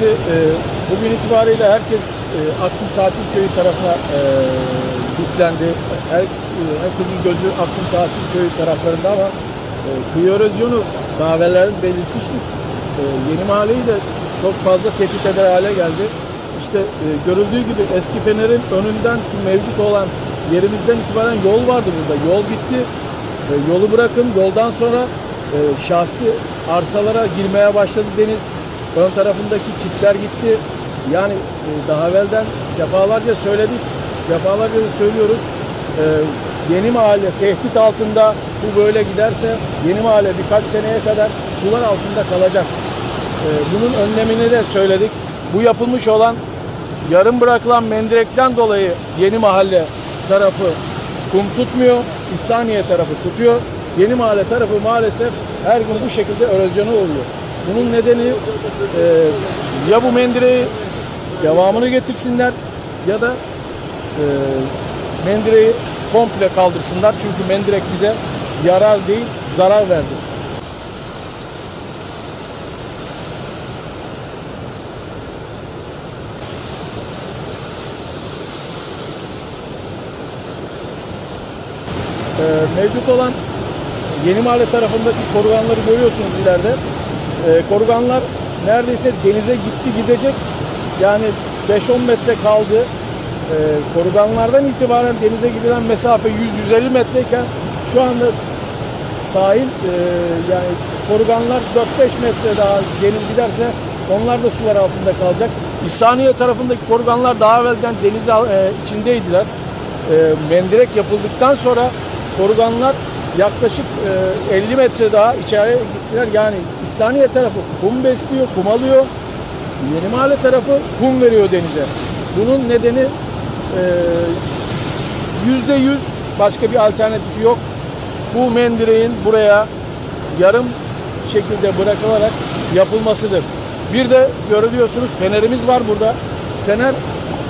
Şimdi bugün itibariyle herkes Akın Tatil Köyü tarafına yüklendi. Herkesin gözü Akın Tatil Köyü taraflarında ama kıyı erozyonu daha evvellerin belirtmiştik. Yeni Mahalle'yi de çok fazla tehdit eder hale geldi. İşte görüldüğü gibi eski Fener'in önünden şu mevcut olan yerimizden itibaren yol vardı burada. Yol bitti. Yolu bırakın. Yoldan sonra şahsi arsalara girmeye başladı deniz. Ön tarafındaki çitler gitti. Yani daha evvelden defalarca söyledik. Defalarca da söylüyoruz. Yeni Mahalle tehdit altında, bu böyle giderse Yeni Mahalle birkaç seneye kadar sular altında kalacak. Bunun önlemini de söyledik. Bu yapılmış olan yarım bırakılan mendirekten dolayı Yeni Mahalle tarafı kum tutmuyor. İhsaniye tarafı tutuyor. Yeni Mahalle tarafı maalesef her gün bu şekilde erozyona oluyor. Bunun nedeni ya bu mendireği devamını getirsinler ya da mendireği komple kaldırsınlar. Çünkü mendirek bize yarar değil, zarar verdi. Mevcut olan Yeni Mahalle tarafındaki koruganları görüyorsunuz ileride. Koruganlar neredeyse denize gidecek. Yani 5-10 metre kaldı. Koruganlardan itibaren denize gidilen mesafe 100-150 metreyken şu anda sahil yani koruganlar 4-5 metre daha deniz giderse onlar da sular altında kalacak. İhsaniye tarafındaki koruganlar daha evvelden deniz içindeydiler. Mendirek yapıldıktan sonra koruganlar yaklaşık 50 metre daha içeriye gittiler. Yani İhsaniye tarafı kum besliyor, kum alıyor. Yeni Mahalle tarafı kum veriyor denize. Bunun nedeni %100 başka bir alternatif yok. Bu mendireğin buraya yarım şekilde bırakılarak yapılmasıdır. Bir de görüyorsunuz fenerimiz var burada. Fener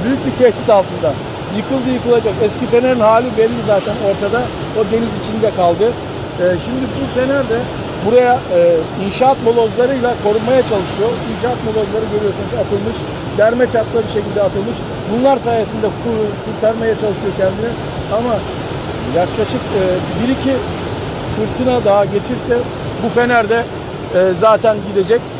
büyük bir tehdit altında. Yıkıldı, yıkılacak. Eski Fener'in hali belli zaten ortada. O deniz içinde kaldı. Şimdi bu Fener de buraya inşaat molozlarıyla korunmaya çalışıyor. İnşaat molozları görüyorsunuz atılmış. Derme çatla bir şekilde atılmış. Bunlar sayesinde kurtarmaya çalışıyor kendini. Ama yaklaşık 1-2 fırtına daha geçirse bu Fener de zaten gidecek.